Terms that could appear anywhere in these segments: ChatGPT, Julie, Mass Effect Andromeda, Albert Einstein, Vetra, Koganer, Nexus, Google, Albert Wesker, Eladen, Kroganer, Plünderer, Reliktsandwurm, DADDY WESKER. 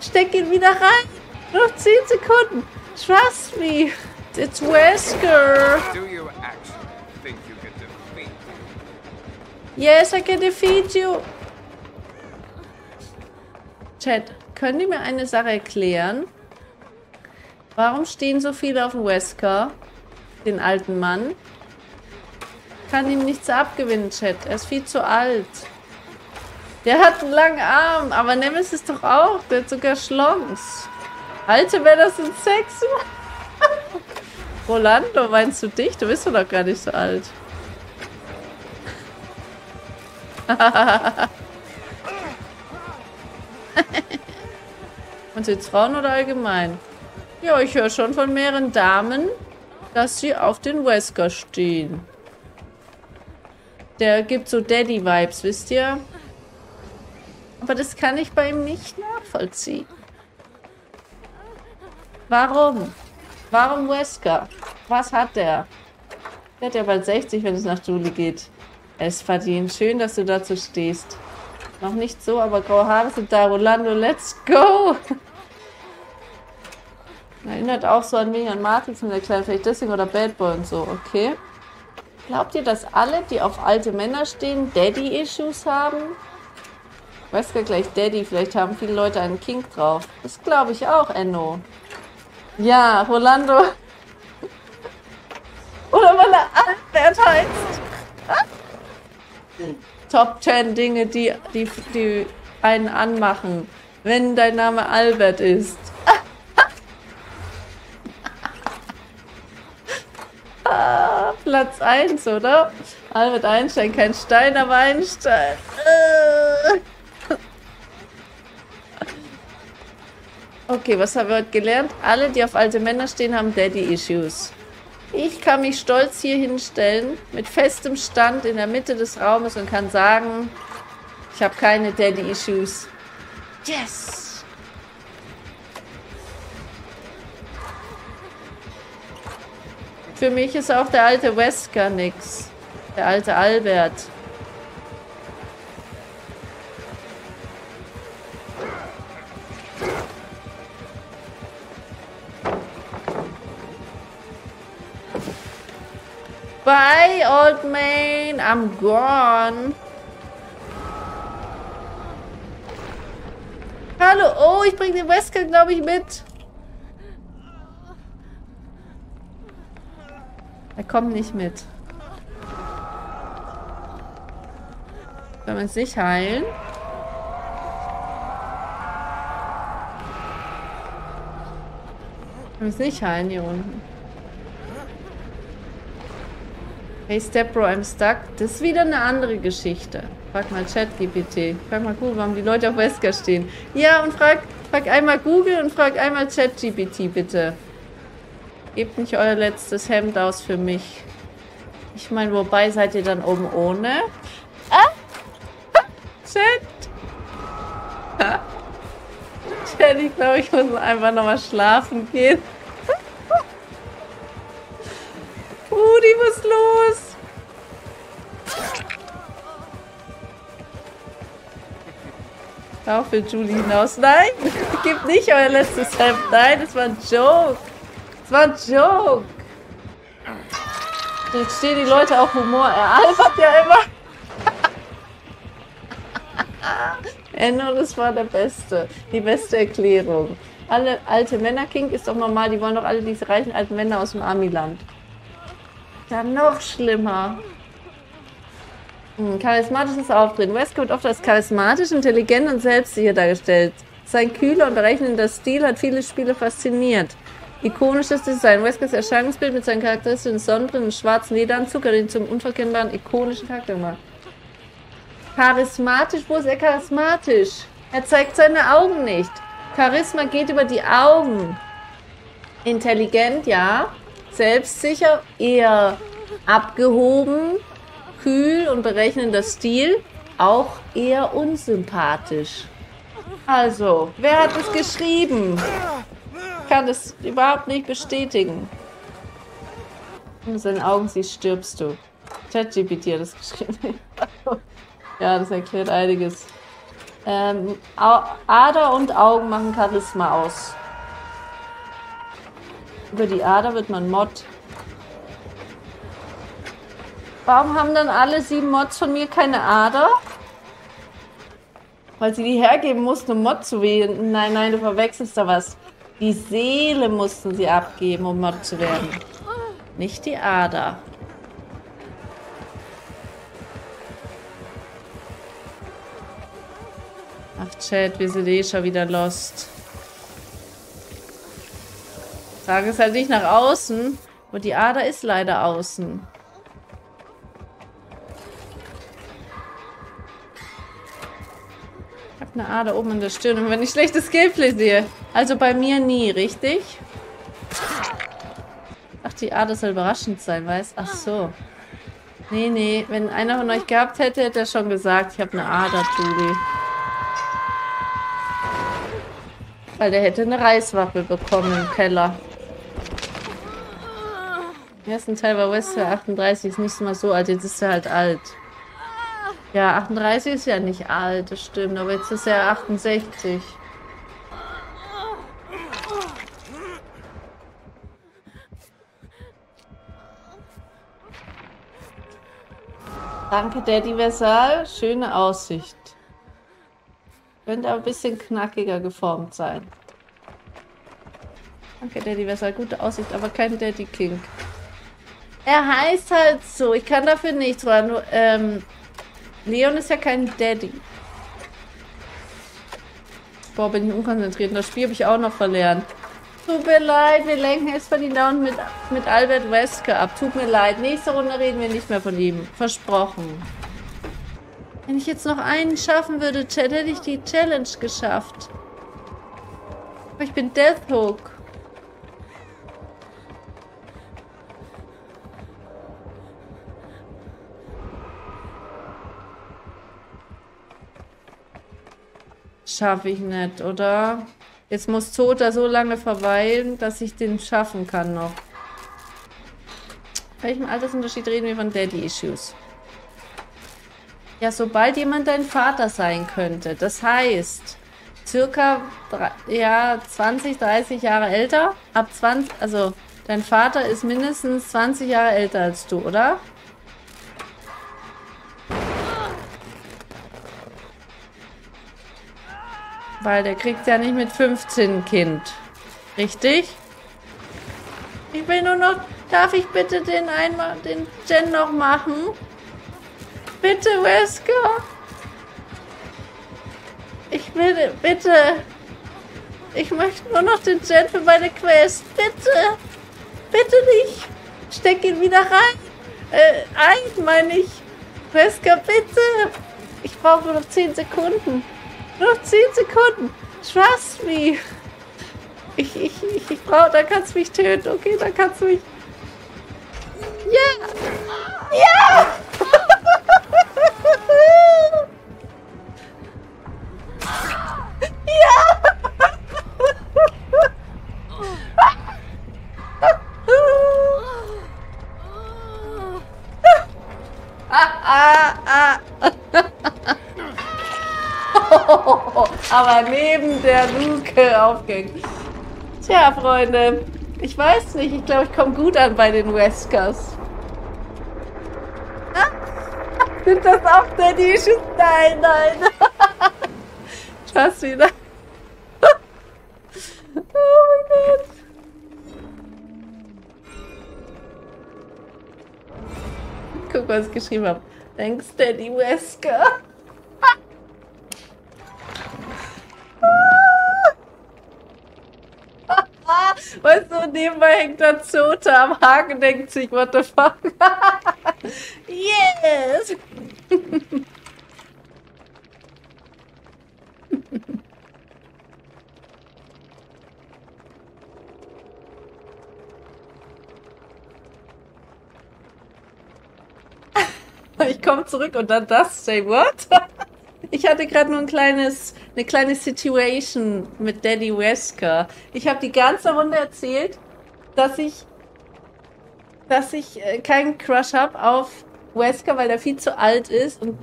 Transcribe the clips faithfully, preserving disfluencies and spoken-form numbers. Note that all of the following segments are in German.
Steck ihn wieder rein. Noch zehn Sekunden. Trust me. It's Wesker. Do you actually think you can defeat me? Yes, I can defeat you. Chat, könnt ihr mir eine Sache erklären? Warum stehen so viele auf den Wesker? Den alten Mann? Ich kann ihm nichts abgewinnen, Chat. Er ist viel zu alt. Der hat einen langen Arm, aber Nemesis ist doch auch. Der hat sogar Schlons. Alter, wäre das ein Sex? Rolando, meinst du dich? Du bist doch gar nicht so alt. Und jetzt Frauen oder allgemein? Ja, ich höre schon von mehreren Damen, dass sie auf den Wesker stehen. Der gibt so Daddy-Vibes, wisst ihr? Aber das kann ich bei ihm nicht nachvollziehen. Warum? Warum Wesker? Was hat der? Der hat ja bald sechzig, wenn es nach Julie geht. Es verdient. Schön, dass du dazu stehst. Noch nicht so, aber graue Haare sind da. Rolando, let's go! Erinnert auch so an mich, an Matrix mit der kleinen, vielleicht deswegen, oder Bad Boy und so, okay? Glaubt ihr, dass alle, die auf alte Männer stehen, Daddy-Issues haben? Wesker gleich Daddy, vielleicht haben viele Leute einen Kink drauf. Das glaube ich auch, Enno. Ja, Rolando. Oder weil er Altwert heißt. Top zehn Dinge, die, die, die einen anmachen, wenn dein Name Albert ist. Ah, Platz eins, oder? Albert Einstein, kein Stein, aber Einstein. Okay, was haben wir heute gelernt? Alle, die auf alte Männer stehen, haben Daddy-Issues. Ich kann mich stolz hier hinstellen, mit festem Stand in der Mitte des Raumes und kann sagen, ich habe keine Daddy-Issues. Yes! Für mich ist auch der alte Wesker nix. Der alte Albert. Bye, old man. I'm gone. Hallo. Oh, ich bringe den Wesker, glaube ich, mit. Er kommt nicht mit. Können wir uns nicht heilen? Können wir uns nicht heilen hier unten? Hey Stepbro, I'm stuck. Das ist wieder eine andere Geschichte. Frag mal ChatGPT. Frag mal Google, warum die Leute auf Wesker stehen. Ja, und frag, frag einmal Google und frag einmal ChatGPT, bitte. Gebt nicht euer letztes Hemd aus für mich. Ich meine, wobei seid ihr dann oben ohne? Ah! Ah. Chat! Ah. Chat, ich glaube, ich muss einfach nochmal schlafen gehen. Rudi, was ist los? Auch für Julie hinaus. Nein, gebt nicht euer letztes Hemd. Nein, das war ein Joke. Das war ein Joke. Jetzt stehen die Leute auf Humor. Er albert ja immer. Enno, das war der Beste. Die beste Erklärung. Alle alte Männer-Kink ist doch normal. Die wollen doch alle diese reichen alten Männer aus dem Amiland. Dann noch schlimmer. Hm, charismatisches Auftreten. Wesker wird oft als charismatisch, intelligent und selbstsicher dargestellt. Sein kühler und berechnender Stil hat viele Spiele fasziniert. Ikonisches Design. Weskers Erscheinungsbild mit seinen charakteristischen Sonnenbrillen und schwarzen Lederanzug hat ihn zum unverkennbaren, ikonischen Charakter gemacht. Charismatisch? Wo ist er charismatisch? Er zeigt seine Augen nicht. Charisma geht über die Augen. Intelligent, ja. Selbstsicher, eher abgehoben, kühl und berechnender Stil, auch eher unsympathisch. Also, wer hat es geschrieben? Ich kann das überhaupt nicht bestätigen. Wenn du seine Augen siehst, stirbst du. ChatGPT hat das geschrieben. Ja, das erklärt einiges. Ähm, Ader und Augen machen Charisma aus. Über die Ader wird man Mod. Warum haben dann alle sieben Mods von mir keine Ader? Weil sie die hergeben mussten, um Mod zu werden. Nein, nein, du verwechselst da was. Die Seele mussten sie abgeben, um Mod zu werden. Nicht die Ader. Ach Chat, wir sind eh schon wieder lost. Sag es halt nicht nach außen. Und die Ader ist leider außen. Ich habe eine Ader oben in der Stirn. Und wenn ich schlechtes Gameplay sehe. Also bei mir nie, richtig? Ach, die Ader soll überraschend sein, weißt? Ach so. Nee, nee. Wenn einer von euch gehabt hätte, hätte er schon gesagt, ich habe eine Ader, Judy. Weil der hätte eine Reiswaffel bekommen im Keller. Im ersten Teil war Wesker achtunddreißig, ist nicht mal so alt, jetzt ist er halt alt. Ja, achtunddreißig ist ja nicht alt, das stimmt, aber jetzt ist er achtundsechzig. Danke, Daddy Wesker. Schöne Aussicht. Könnte aber ein bisschen knackiger geformt sein. Danke, Daddy Wesker. Gute Aussicht, aber kein Daddy King. Er heißt halt so. Ich kann dafür nichts, weil nur, ähm, Leon ist ja kein Daddy. Boah, bin ich unkonzentriert. Das Spiel habe ich auch noch verlernt. Tut mir leid, wir lenken jetzt von ihm down mit, mit Albert Wesker ab. Tut mir leid. Nächste Runde reden wir nicht mehr von ihm. Versprochen. Wenn ich jetzt noch einen schaffen würde, Chat, hätte ich die Challenge geschafft. Aber ich bin Deathhook. Schaffe ich nicht, oder? Jetzt muss Tota so lange verweilen, dass ich den schaffen kann noch. Bei welchem Altersunterschied reden wir von Daddy-Issues? Ja, sobald jemand dein Vater sein könnte. Das heißt, circa ja, zwanzig, dreißig Jahre älter. Ab zwanzig, also dein Vater ist mindestens zwanzig Jahre älter als du, oder? Weil der kriegt ja nicht mit fünfzehn ein Kind. Richtig? Ich will nur noch... Darf ich bitte den einmal, den Gen noch machen? Bitte, Wesker! Ich will... Bitte! Ich möchte nur noch den Gen für meine Quest. Bitte! Bitte nicht! Steck ihn wieder rein! Äh, ein, meine ich! Wesker, bitte! Ich brauche nur noch zehn Sekunden. Nur noch zehn Sekunden! Trust me! Ich, ich, ich, ich brauche... Da kannst du mich töten. Okay, da kannst du mich... Ja! Ja! Aber neben der Luke aufging. Tja, Freunde. Ich weiß nicht. Ich glaube, ich komme gut an bei den Weskers. Ah, sind das auch Daddy-Issues? Nein, nein. Schaff's wieder. Oh mein Gott. Guck, was ich geschrieben habe. Thanks, Daddy Wesker. Weißt du, nebenbei hängt da Zota am Haken, denkt sich, what the fuck? Yes! Ich komme zurück und dann das, say what? Ich hatte gerade nur ein kleines, eine kleine Situation mit Daddy Wesker. Ich habe die ganze Runde erzählt, dass ich, dass ich äh, keinen Crush habe auf Wesker, weil er viel zu alt ist. Und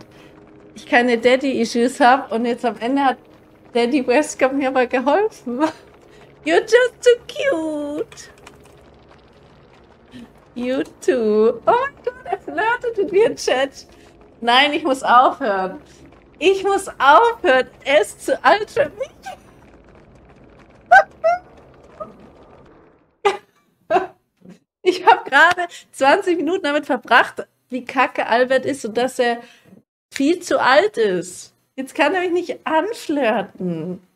ich keine Daddy-Issues habe. Und jetzt am Ende hat Daddy Wesker mir aber geholfen. You're just too cute. You too. Oh mein Gott, er flirtet mit mir im Chat. Nein, ich muss aufhören. Ich muss aufhören. Er ist zu alt für mich. Ich habe gerade zwanzig Minuten damit verbracht, wie kacke Albert ist und dass er viel zu alt ist. Jetzt kann er mich nicht anflirten.